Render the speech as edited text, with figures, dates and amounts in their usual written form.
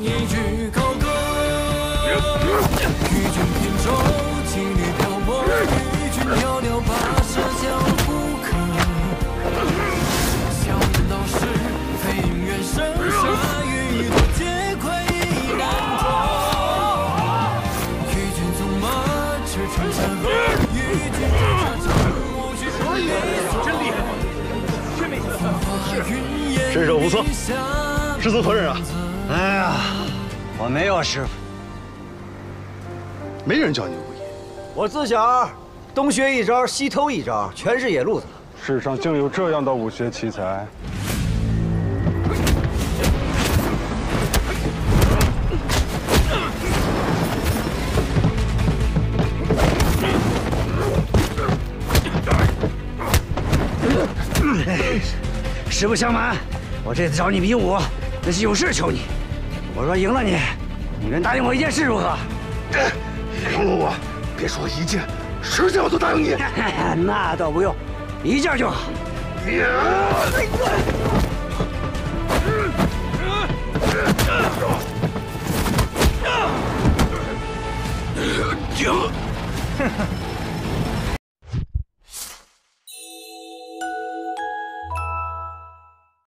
一曲高歌，与君扁舟，羁旅漂泊，与君寥寥跋涉江湖客。笑言都是非因缘生，下雨多皆快意难酬。与君纵马驰骋山河，与君执茶晌午去离愁。真厉害，真没意思，身手不错，知足何忍啊！ 哎呀，我没有师傅，没人教你武艺。我自小东学一招，西偷一招，全是野路子。世上竟有这样的武学奇才！实不相瞒，我这次找你比武。 那是有事求你，我说赢了你，你能答应我一件事如何？赢了我，别说一件，十件我都答应你。那倒不用，一件就好。停！